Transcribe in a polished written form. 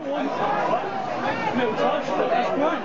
One, two, one. No, it's all